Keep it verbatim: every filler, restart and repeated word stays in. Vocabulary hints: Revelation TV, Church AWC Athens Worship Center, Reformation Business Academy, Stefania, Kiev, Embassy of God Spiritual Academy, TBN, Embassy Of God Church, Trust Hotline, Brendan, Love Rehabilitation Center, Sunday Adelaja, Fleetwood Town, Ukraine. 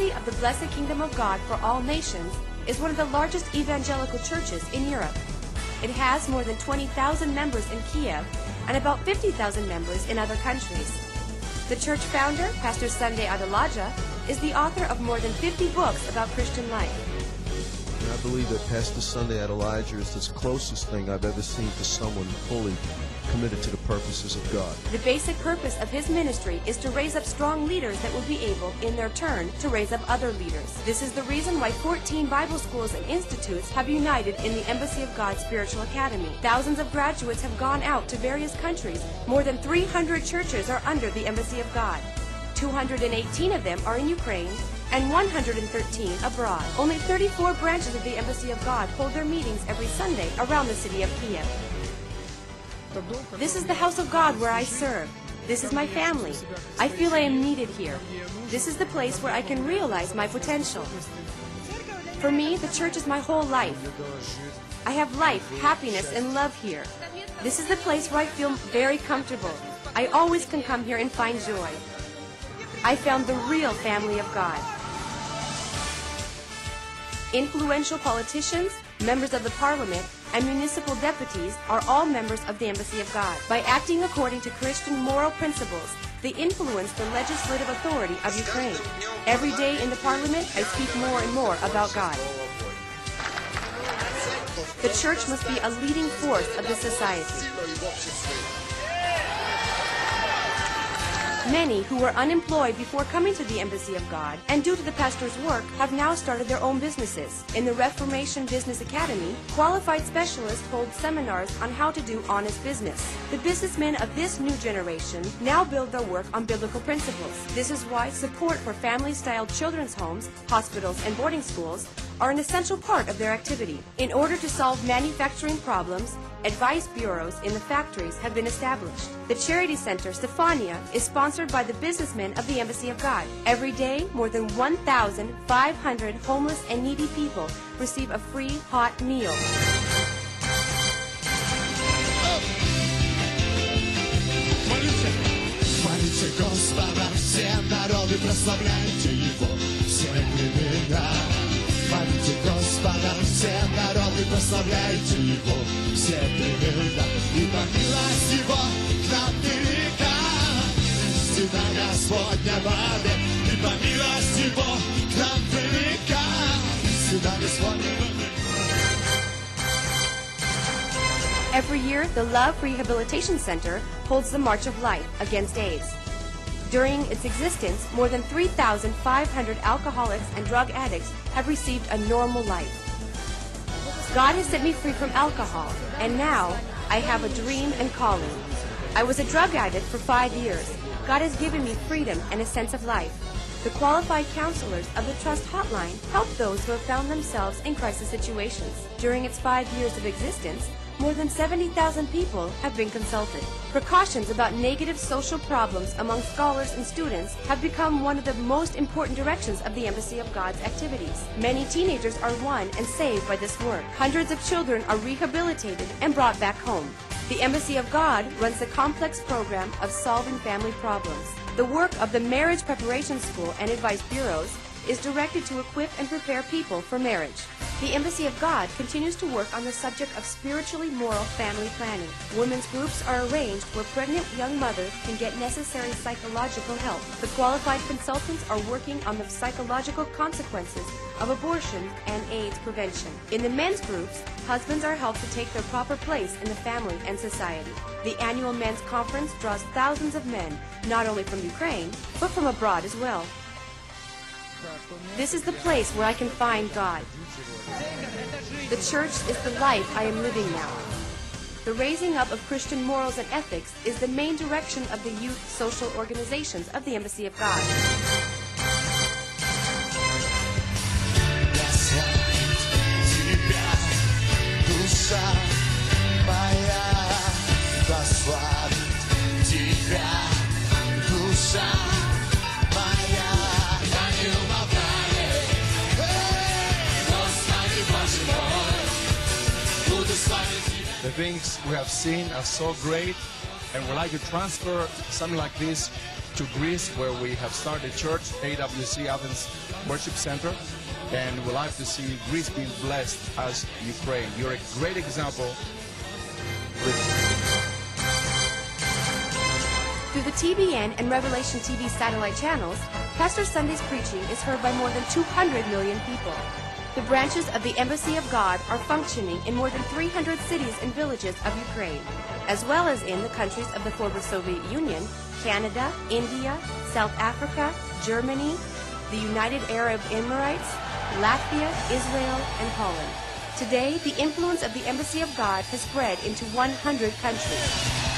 Embassy of the Blessed Kingdom of God for all nations is one of the largest evangelical churches in Europe. It has more than twenty thousand members in Kiev and about fifty thousand members in other countries. The church founder, Pastor Sunday Adelaja, is the author of more than fifty books about Christian life. And I believe that Pastor Sunday Adelaja is the closest thing I've ever seen to someone fully committed to the purposes of God. The basic purpose of his ministry is to raise up strong leaders that will be able, in their turn, to raise up other leaders. This is the reason why fourteen Bible schools and institutes have united in the Embassy of God Spiritual Academy. Thousands of graduates have gone out to various countries. More than three hundred churches are under the Embassy of God. two hundred eighteen of them are in Ukraine and one hundred thirteen abroad. Only thirty-four branches of the Embassy of God hold their meetings every Sunday around the city of Kiev. This is the house of God where I serve. This is my family. I feel I am needed here. This is the place where I can realize my potential. For me, the church is my whole life. I have life, happiness, and love here. This is the place where I feel very comfortable. I always can come here and find joy. I found the real family of God. Influential politicians, members of the parliament, and municipal deputies are all members of the Embassy of God. By acting according to Christian moral principles, they influence the legislative authority of Ukraine. Every day in the parliament, I speak more and more about God. The church must be a leading force of the society. Many who were unemployed before coming to the Embassy of God and due to the pastor's work have now started their own businesses. In the Reformation Business Academy, qualified specialists hold seminars on how to do honest business. The businessmen of this new generation now build their work on biblical principles. This is why support for family-style children's homes, hospitals, and boarding schools are an essential part of their activity. In order to solve manufacturing problems, advice bureaus in the factories have been established. The charity center, Stefania, is sponsored by the businessmen of the Embassy of God. Every day, more than one thousand five hundred homeless and needy people receive a free hot meal. Хвалите Господа, все народы, прославляйте Его, все племена, ибо милость Его к нам велика. Стена Господня в аде, ибо милость Его к нам велика. Стена Господня в аде. Every year, the Love Rehabilitation Center holds the March of Life against AIDS. During its existence, more than three thousand five hundred alcoholics and drug addicts have received a normal life. God has set me free from alcohol, and now I have a dream and calling. I was a drug addict for five years. God has given me freedom and a sense of life. The qualified counselors of the Trust Hotline help those who have found themselves in crisis situations. During its five years of existence, more than seventy thousand people have been consulted. Precautions about negative social problems among scholars and students have become one of the most important directions of the Embassy of God's activities. Many teenagers are won and saved by this work. Hundreds of children are rehabilitated and brought back home. The Embassy of God runs the complex program of solving family problems. The work of the Marriage Preparation School and Advice Bureaus is directed to equip and prepare people for marriage. The Embassy of God continues to work on the subject of spiritually moral family planning. Women's groups are arranged where pregnant young mothers can get necessary psychological help. The qualified consultants are working on the psychological consequences of abortion and AIDS prevention. In the men's groups, husbands are helped to take their proper place in the family and society. The annual men's conference draws thousands of men, not only from Ukraine, but from abroad as well. This is the place where I can find God. The church is the life I am living now. The raising up of Christian morals and ethics is the main direction of the youth social organizations of the Embassy of God. The things we have seen are so great, and would like to transfer something like this to Greece, where we have started Church A W C Athens Worship Center, and would like to see Greece being blessed as Ukraine. You're a great example. Through the T B N and Revelation T V satellite channels, Pastor Sunday's preaching is heard by more than two hundred million people. The branches of the Embassy of God are functioning in more than three hundred cities and villages of Ukraine, as well as in the countries of the former Soviet Union, Canada, India, South Africa, Germany, the United Arab Emirates, Latvia, Israel, and Poland. Today, the influence of the Embassy of God has spread into one hundred countries.